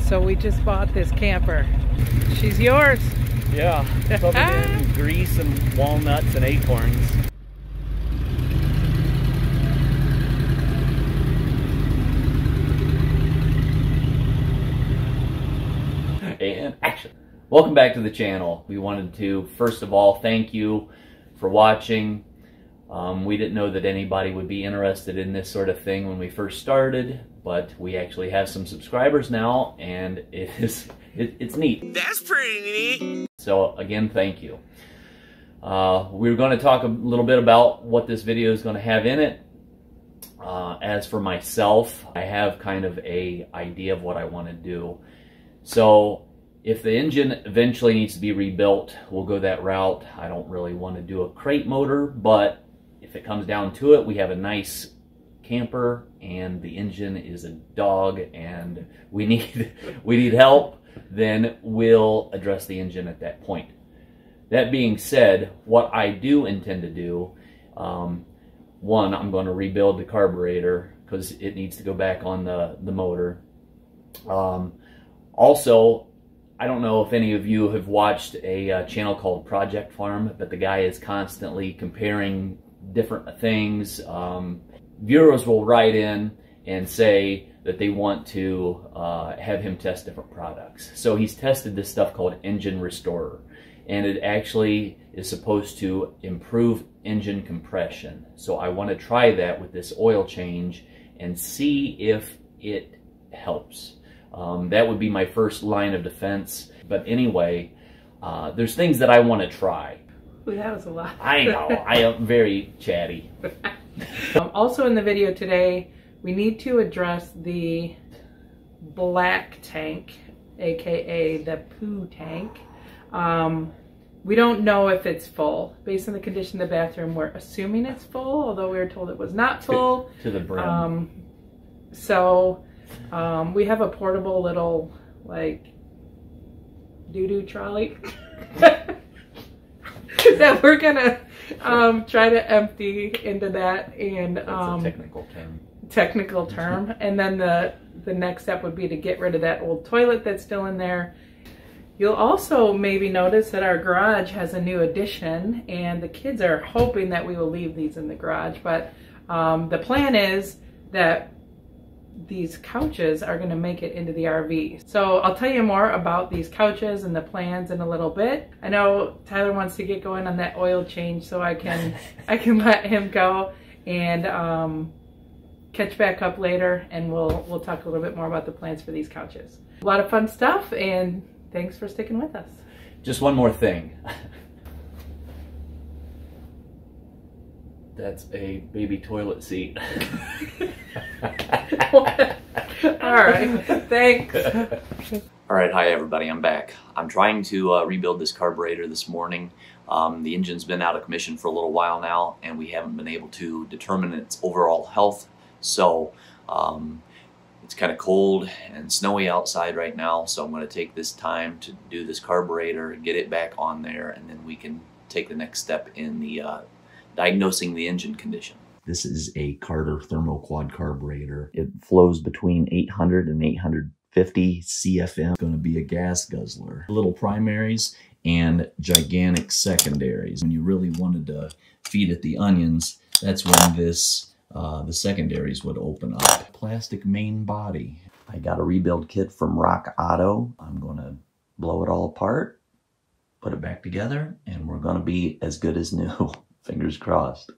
So we just bought this camper. She's yours. Yeah, covered in grease and walnuts and acorns. And action. Welcome back to the channel. We wanted to, first of all, thank you for watching. We didn't know that anybody would be interested in this sort of thing when we first started, but we actually have some subscribers now, and it's neat. That's pretty neat. So again, thank you. We're going to talk a little bit about what this video is going to have in it. As for myself, I have kind of an idea of what I want to do. So if the engine eventually needs to be rebuilt, we'll go that route. I don't really want to do a crate motor, but if it comes down to it, we have a nice camper and the engine is a dog and we need help, then we'll address the engine at that point. That being said, what I do intend to do, one, I'm going to rebuild the carburetor because it needs to go back on the motor. Also, I don't know if any of you have watched a channel called Project Farm, but the guy is constantly comparing different things. Viewers will write in and say that they want to have him test different products. So he's tested this stuff called Engine Restorer, and it actually is supposed to improve engine compression. So I want to try that with this oil change and see if it helps. That would be my first line of defense. But anyway, there's things that I want to try. Ooh, that was a lot. I know, I am very chatty. Also in the video today, we need to address the black tank, AKA the poo tank. We don't know if it's full. Based on the condition of the bathroom, we're assuming it's full, although we were told it was not full. To the brim. We have a portable little, like, doo-doo trolley that we're gonna try to empty into that, and that's a technical term. And then the next step would be to get rid of that old toilet that's still in there. You'll also maybe notice that our garage has a new addition, and the kids are hoping that we will leave these in the garage, but the plan is that these couches are going to make it into the RV. So I'll tell you more about these couches and the plans in a little bit. I know Tyler wants to get going on that oil change, so I can let him go and catch back up later, and we'll talk a little bit more about the plans for these couches. A lot of fun stuff, and thanks for sticking with us. Just one more thing. That's a baby toilet seat. Alright, thanks. Alright, hi everybody, I'm back. I'm trying to rebuild this carburetor this morning. The engine's been out of commission for a little while now, and we haven't been able to determine its overall health. So, it's kind of cold and snowy outside right now, so I'm going to take this time to do this carburetor, get it back on there, and then we can take the next step in the diagnosing the engine condition. This is a Carter Thermo Quad carburetor. It flows between 800 and 850 CFM. It's gonna be a gas guzzler. Little primaries and gigantic secondaries. When you really wanted to feed it the onions, that's when this, the secondaries would open up. Plastic main body. I got a rebuild kit from Rock Auto. I'm gonna blow it all apart, put it back together, and we're gonna be as good as new. Fingers crossed.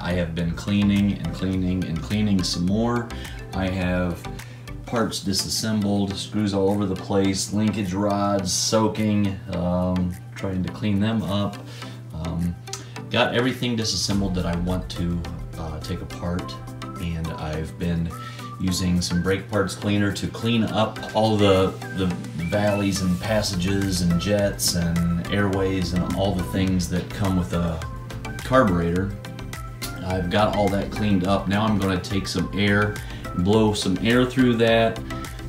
I have been cleaning and cleaning and cleaning some more. I have parts disassembled, screws all over the place, linkage rods soaking, trying to clean them up. Got everything disassembled that I want to take apart, and I've been using some brake parts cleaner to clean up all the valleys and passages and jets and airways and all the things that come with a carburetor. I've got all that cleaned up. Now I'm going to take some air, blow some air through that,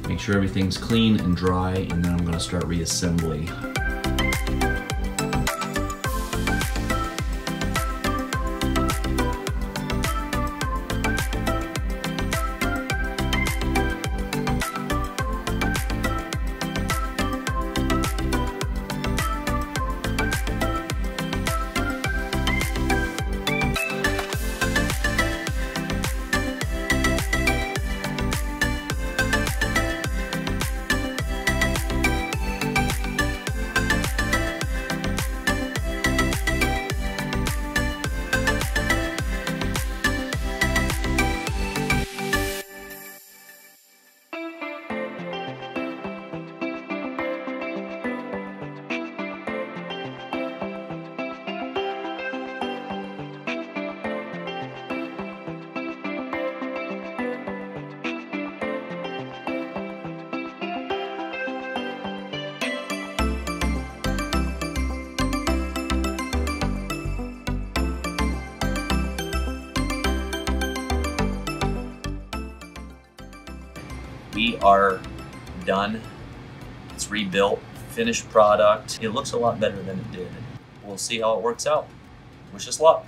make sure everything's clean and dry, and then I'm going to start reassembly. We are done. It's rebuilt, finished product. It looks a lot better than it did. We'll see how it works out. Wish us luck.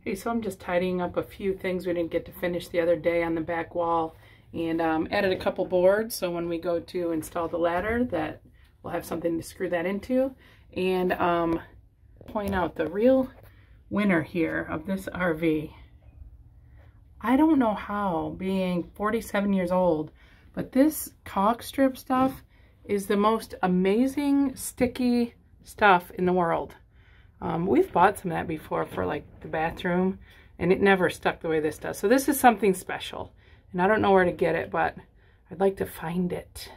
Hey, so I'm just tidying up a few things we didn't get to finish the other day on the back wall, and added a couple boards, so when we go to install the ladder, that we'll have something to screw that into. And point out the real winner here of this RV. I don't know how, being 47 years old, but this caulk strip stuff is the most amazing sticky stuff in the world. We've bought some of that before for like the bathroom, and it never stuck the way this does. So this is something special, and I don't know where to get it, but I'd like to find it.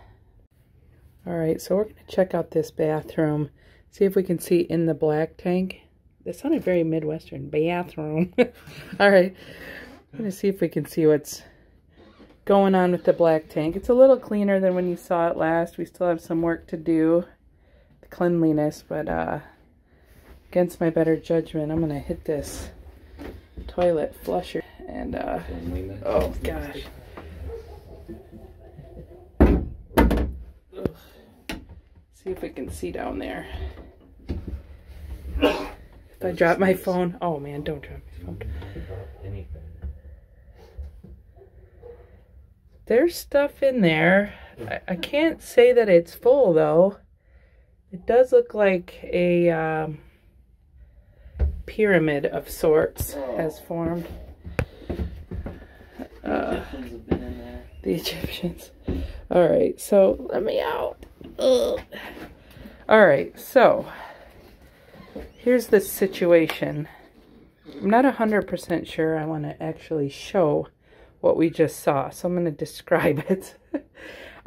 All right, so we're going to check out this bathroom, see if we can see in the black tank. That sounded very Midwestern, bathroom. All right. I'm going to see if we can see what's going on with the black tank. It's a little cleaner than when you saw it last. We still have some work to do, the cleanliness, but against my better judgment, I'm going to hit this toilet flusher and, oh gosh. Ugh. See if we can see down there. If I drop my phone, oh man, don't drop my phone. There's stuff in there. I can't say that it's full though. It does look like a pyramid of sorts has formed. Egyptians have been in there. The Egyptians. All right, so let me out. Ugh. All right, so here's the situation. I'm not 100% sure I want to actually show what we just saw, so I'm going to describe it.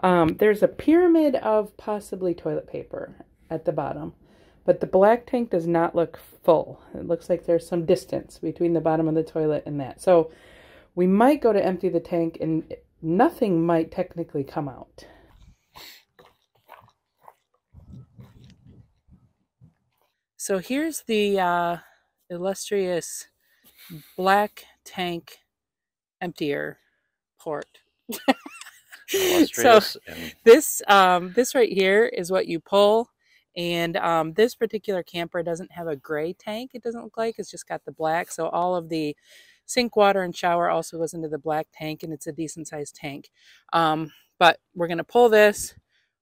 There's a pyramid of possibly toilet paper at the bottom, but the black tank does not look full. It looks like there's some distance between the bottom of the toilet and that. So we might go to empty the tank and nothing might technically come out. So here's the illustrious black tank emptier port. So this this right here is what you pull, and this particular camper doesn't have a gray tank. It doesn't look like, it's just got the black. So all of the sink water and shower also goes into the black tank, and it's a decent sized tank. But we're gonna pull this,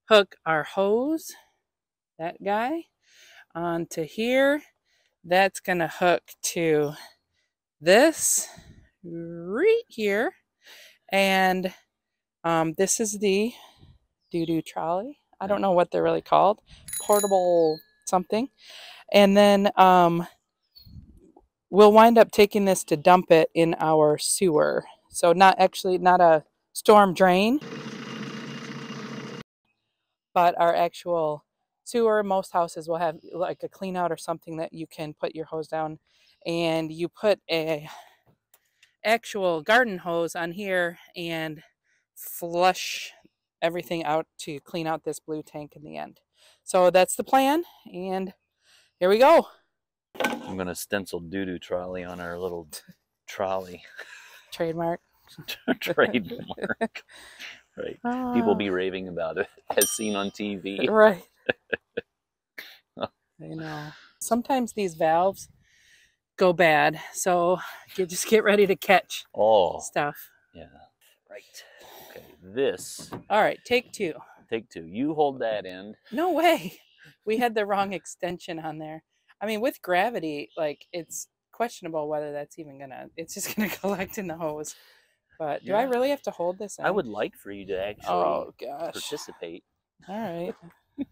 hook our hose, that guy, onto here. That's gonna hook to this right here, and this is the doo-doo trolley. I don't know what they're really called, portable something. And then we'll wind up taking this to dump it in our sewer, so not a storm drain, but our actual sewer. Most houses will have like a clean out or something that you can put your hose down, and you put a actual garden hose on here and flush everything out to clean out this blue tank in the end. So that's the plan, and here we go. I'm gonna stencil doo-doo trolley on our little trolley. Trademark. Trademark. Right. People be raving about it as seen on TV. Right. You know, sometimes these valves go bad, so you just get ready to catch stuff. Yeah. Right. Okay. This. All right. Take two. Take two. You hold that end. No way. We had the wrong extension on there. I mean, with gravity, like, it's questionable whether that's even gonna, it's just gonna collect in the hose. But do I really have to hold this end? I would like for you to actually participate. All right.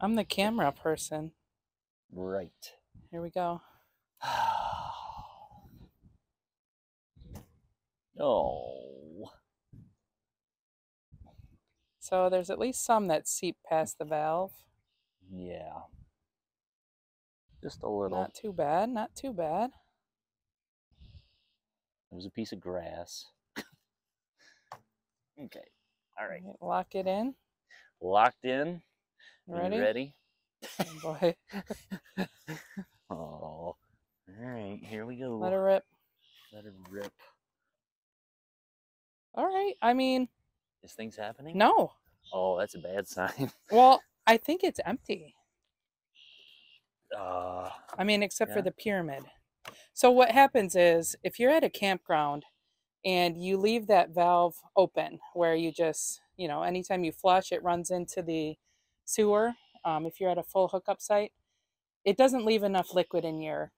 I'm the camera person. Right. Here we go. Oh. So there's at least some that seep past the valve. Yeah. Just a little. Not too bad, not too bad. There's a piece of grass. Okay. All right. Lock it in. Locked in. Ready? You ready? Oh, boy. Oh. All right. Here we go. Let it rip. Let it rip. All right. I mean. Is things happening? No. Oh, that's a bad sign. Well, I think it's empty. I mean, except for the pyramid. So what happens is, if you're at a campground and you leave that valve open where you just, you know, anytime you flush, it runs into the sewer. If you're at a full hookup site, it doesn't leave enough liquid in your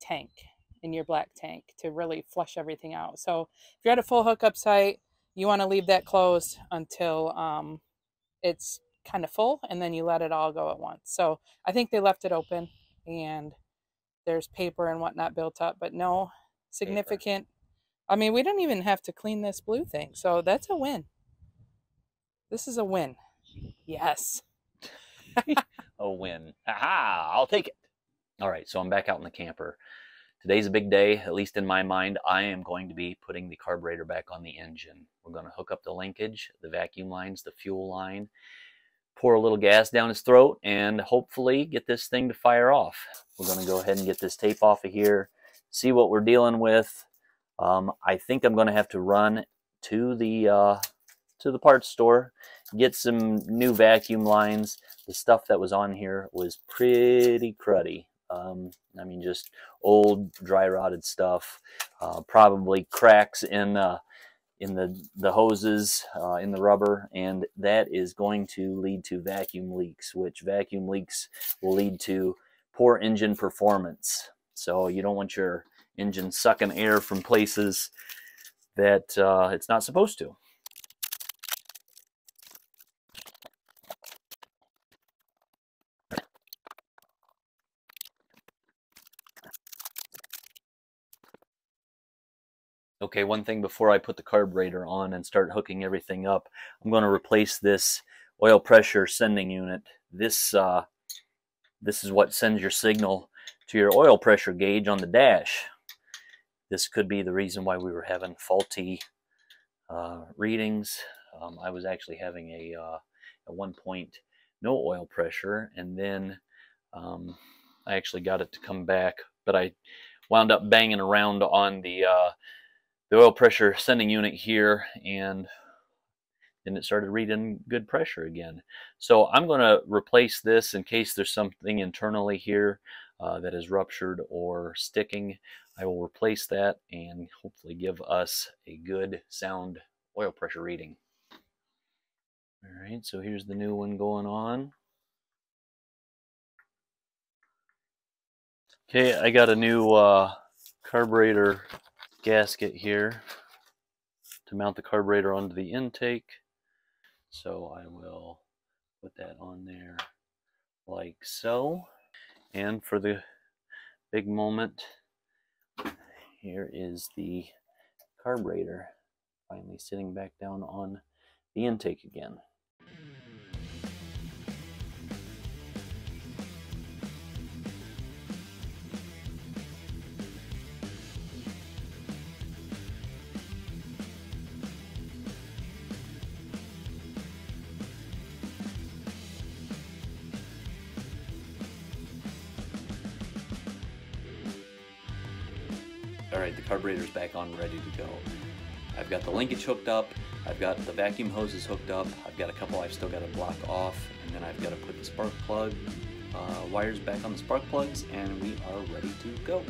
tank, in your black tank, to really flush everything out. So if you're at a full hookup site, you want to leave that closed until it's kind of full, and then you let it all go at once. So I think they left it open, and there's paper and whatnot built up, but no significant. I mean, we don't even have to clean this blue thing. So that's a win. This is a win. Yes. A win. Aha, I'll take it. All right, so I'm back out in the camper. Today's a big day, at least in my mind. I am going to be putting the carburetor back on the engine. We're going to hook up the linkage, the vacuum lines, the fuel line, pour a little gas down his throat, and hopefully get this thing to fire off. We're going to go ahead and get this tape off of here, see what we're dealing with. I think I'm going to have to run to the parts store, get some new vacuum lines. The stuff that was on here was pretty cruddy. I mean, just old, dry rotted stuff, probably cracks in the hoses, in the rubber, and that is going to lead to vacuum leaks, which vacuum leaks will lead to poor engine performance. So you don't want your engine sucking air from places that it's not supposed to. Okay, one thing before I put the carburetor on and start hooking everything up, I'm going to replace this oil pressure sending unit. This is what sends your signal to your oil pressure gauge on the dash. This could be the reason why we were having faulty readings. I was actually having a at one point no oil pressure, and then I actually got it to come back, but I wound up banging around on the oil pressure sending unit here, and then it started reading good pressure again. So I'm going to replace this in case there's something internally here that is ruptured or sticking. I will replace that and hopefully give us a good sound oil pressure reading. All right, so here's the new one going on. Okay, I got a new carburetor gasket here to mount the carburetor onto the intake, so I will put that on there like so. And for the big moment, here is the carburetor finally sitting back down on the intake again. Alright, the carburetor's back on, ready to go. I've got the linkage hooked up, I've got the vacuum hoses hooked up, I've got a couple I've still got to block off, and then I've got to put the spark plug wires back on the spark plugs, and we are ready to go.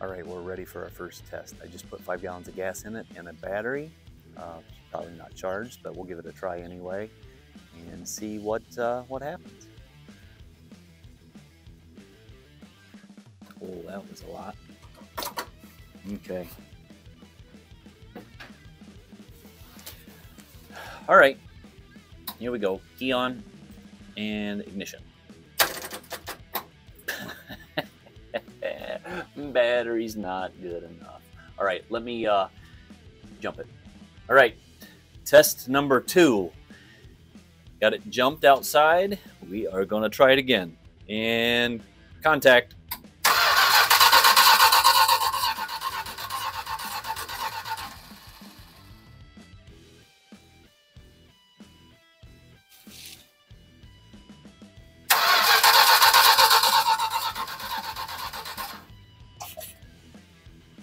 Alright, we're ready for our first test. I just put 5 gallons of gas in it and a battery. Probably not charged, but we'll give it a try anyway and see what happens. Oh, that was a lot. Okay. All right, here we go. Key on and ignition. Battery's not good enough. All right, let me jump it. All right, test number two. Got it jumped outside. We are gonna try it again. And contact.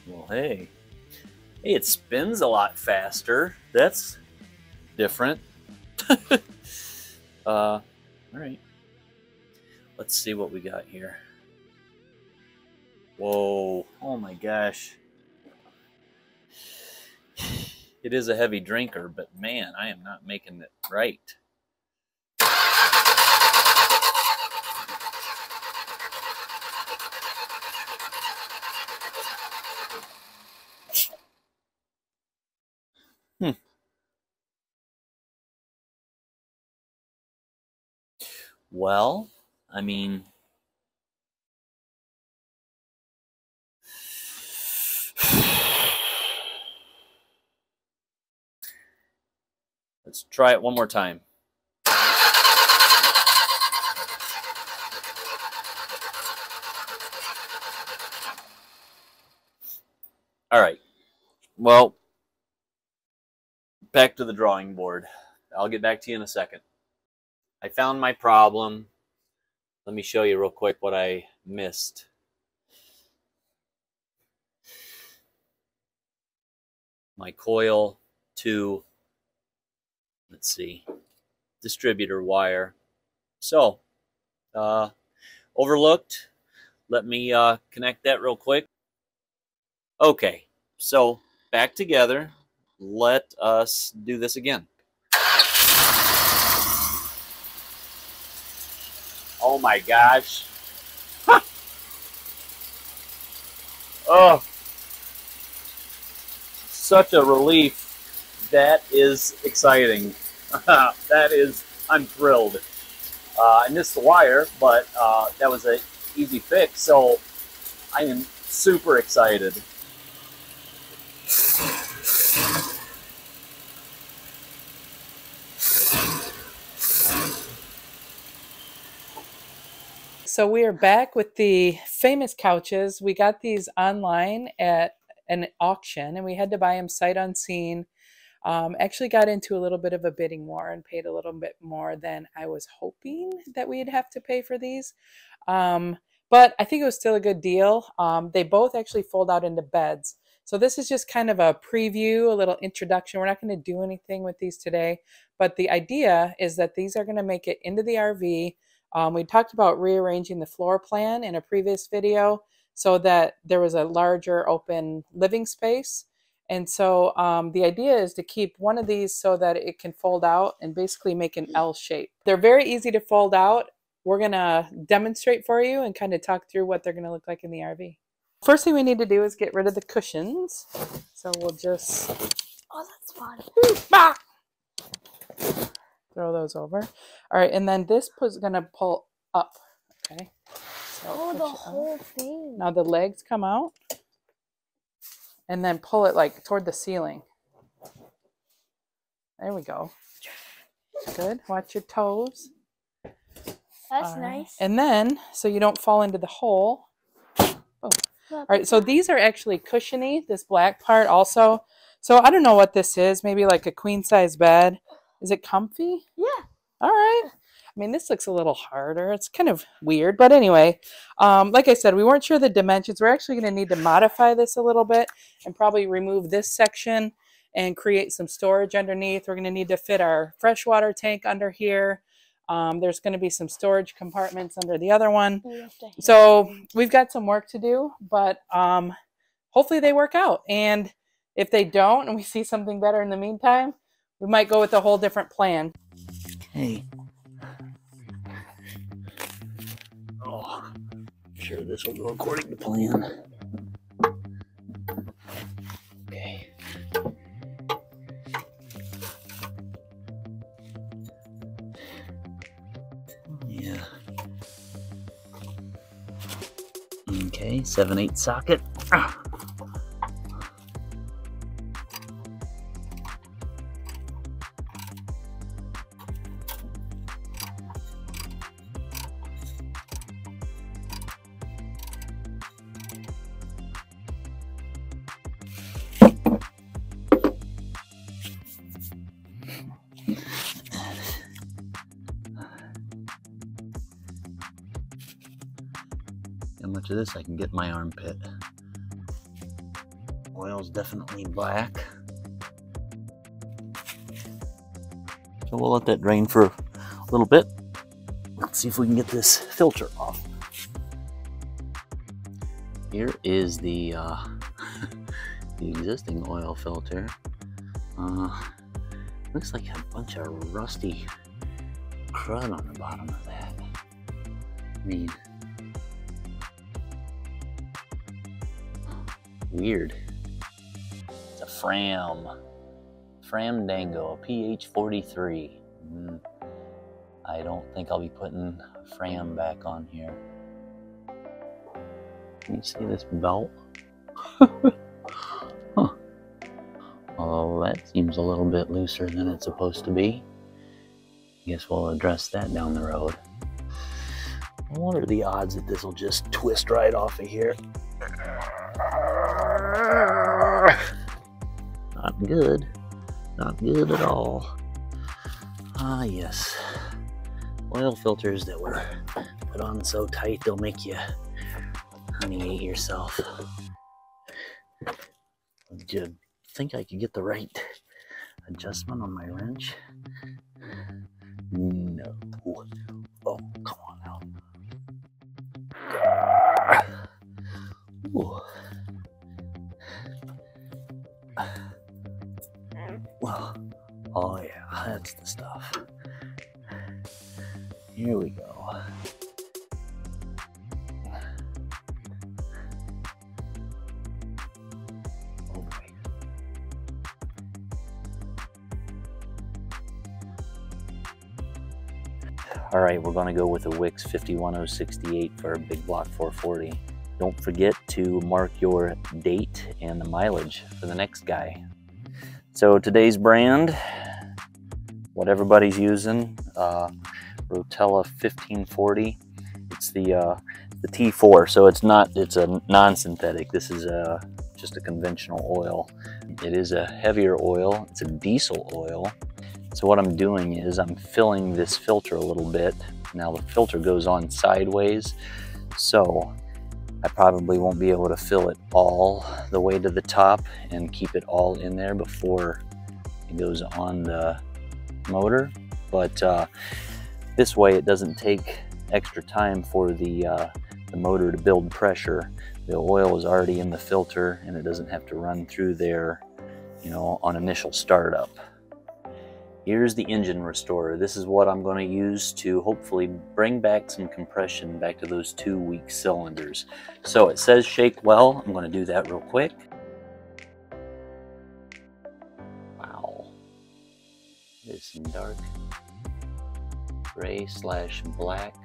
Well, hey. Hey, it spins a lot faster. That's different. All right. Let's see what we got here. Whoa. Oh, my gosh. It is a heavy drinker, but, man, I am not making it right. Well, I mean, let's try it one more time. All right. Well, back to the drawing board. I'll get back to you in a second. I found my problem. Let me show you real quick what I missed. My coil to, let's see, distributor wire. So, overlooked. Let me connect that real quick. Okay, so back together. Let us do this again. Oh my gosh. Huh. Oh, such a relief. That is exciting. That is, I'm thrilled. I missed the wire, but that was an easy fix. So I am super excited. So we are back with the famous couches. We got these online at an auction, and we had to buy them sight unseen. Actually got into a little bit of a bidding war and paid a little bit more than I was hoping that we'd have to pay for these. But I think it was still a good deal. They both actually fold out into beds. So this is just kind of a preview, a little introduction. We're not going to do anything with these today, but the idea is that these are going to make it into the RV. We talked about rearranging the floor plan in a previous video so that there was a larger open living space. And so the idea is to keep one of these so that it can fold out and basically make an L shape. They're very easy to fold out. We're going to demonstrate for you and kind of talk through what they're going to look like in the RV. First thing we need to do is get rid of the cushions. So we'll just, oh, that's fun. Ah! Throw those over. All right, and then this is gonna pull up. Okay. So oh, the whole thing. Now the legs come out, and then pull it like toward the ceiling. There we go. Good. Watch your toes. That's nice. And then, so you don't fall into the hole. Oh. All right. So these are actually cushiony. This black part also. So I don't know what this is. Maybe like a queen size bed. Is it comfy? Yeah. All right. I mean, this looks a little harder. It's kind of weird, but anyway, like I said, we weren't sure the dimensions. We're actually going to need to modify this a little bit and probably remove this section and create some storage underneath. We're going to need to fit our freshwater tank under here. There's going to be some storage compartments under the other one. So we've got some work to do, but hopefully they work out. And if they don't and we see something better in the meantime, we might go with a whole different plan. Okay. Oh, I'm sure this will go according to plan. Okay. Yeah. Okay, 7/8 socket. Ah. Much of this I can get my armpit. Oil's definitely black. So we'll let that drain for a little bit. Let's see if we can get this filter off. Here is the, the existing oil filter. Looks like a bunch of rusty crud on the bottom of that. I mean, weird. It's a Fram Dango, a PH43. I don't think I'll be putting Fram back on here. Can you see this belt? Huh. Although that seems a little bit looser than it's supposed to be. I guess we'll address that down the road. What are the odds that this will just twist right off of here? Not good. Not good at all. Ah, yes. Oil filters that were put on so tight they'll make you honey hate yourself. Do you think I could get the right adjustment on my wrench? No. Oh, come on now. Ooh. Well, oh yeah, that's the stuff. Here we go. Oh boy. All right, we're gonna go with a Wix 51068 for a big block 440. Don't forget to mark your date and the mileage for the next guy. So today's brand, what everybody's using, Rotella 1540. It's the T4, so it's not, it's a non-synthetic. This is just a conventional oil. It is a heavier oil. It's a diesel oil. So what I'm doing is I'm filling this filter a little bit. Now the filter goes on sideways, so I probably won't be able to fill it all the way to the top and keep it all in there before it goes on the motor. But this way it doesn't take extra time for the motor to build pressure. The oil is already in the filter and it doesn't have to run through there, you know, on initial startup. Here's the engine restorer. This is what I'm going to use to hopefully bring back some compression back to those 2 weak cylinders. So it says shake well. I'm going to do that real quick. Wow. This dark gray / black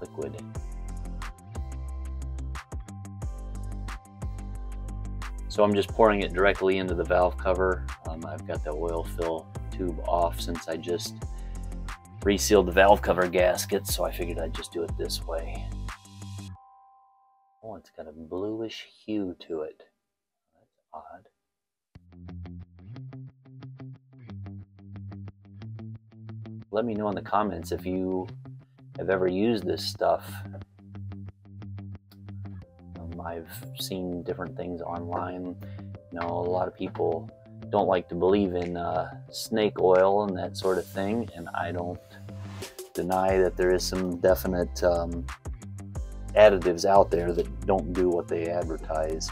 liquid. So I'm just pouring it directly into the valve cover. I've got the oil fill tube off since I just resealed the valve cover gasket, so I figured I'd just do it this way. Oh, it's got a bluish hue to it. That's odd. Let me know in the comments if you have ever used this stuff. I've seen different things online. You know, a lot of people don't like to believe in snake oil and that sort of thing, and I don't deny that there is some definite additives out there that don't do what they advertise.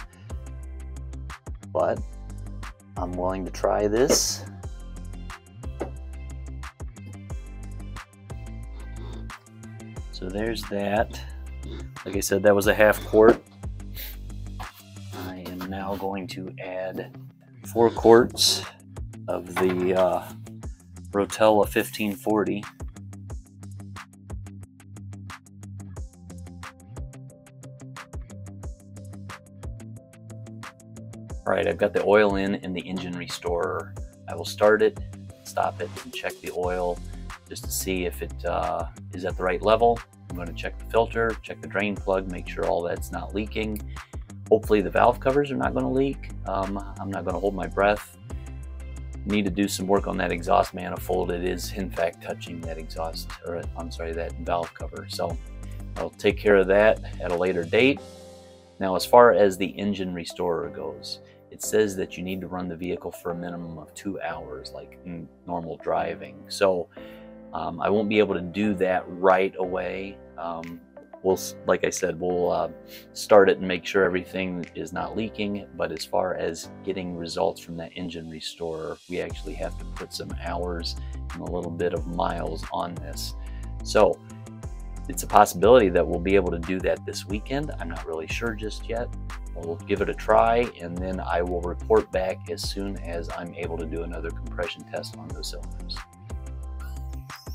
But I'm willing to try this. So there's that. Like I said, that was a half quart. I am now going to add 4 quarts of the Rotella 1540. All right, I've got the oil in the engine restorer. I will start it, stop it, and check the oil just to see if it is at the right level. I'm going to check the filter, check the drain plug, make sure all that's not leaking. Hopefully the valve covers are not going to leak. I'm not going to hold my breath. Need to do some work on that exhaust manifold. It is in fact touching that exhaust, or I'm sorry, that valve cover. So I'll take care of that at a later date. Now, as far as the engine restorer goes, it says that you need to run the vehicle for a minimum of 2 hours, like in normal driving. So I won't be able to do that right away. We'll, like I said, we'll start it and make sure everything is not leaking. But as far as getting results from that engine restorer, we actually have to put some hours and a little bit of miles on this. So it's a possibility that we'll be able to do that this weekend. I'm not really sure just yet. We'll give it a try, and then I will report back as soon as I'm able to do another compression test on those cylinders.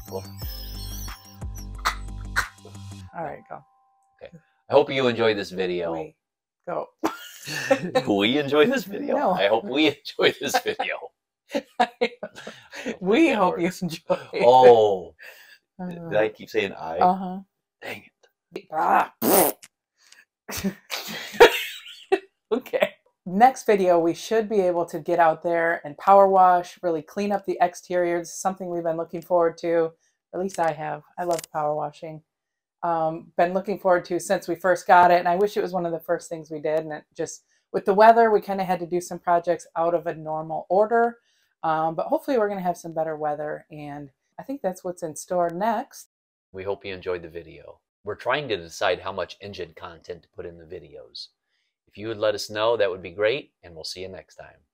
Cool. All right, go. Okay. I hope you enjoyed this video. Wait, go. We enjoyed this video? No. I hope we enjoyed this video. We hope you enjoyed it. Oh. Did I keep saying I? Uh-huh. Dang it. Ah. Okay. Next video, we should be able to get out there and power wash, really clean up the exteriors, something we've been looking forward to. At least I have. I love power washing. Been looking forward to since we first got it, and I wish it was one of the first things we did. And it just, with the weather, we kind of had to do some projects out of a normal order, but hopefully we're going to have some better weather, and I think that's what's in store next. We hope you enjoyed the video. We're trying to decide how much engine content to put in the videos. If you would let us know, that would be great, and we'll see you next time.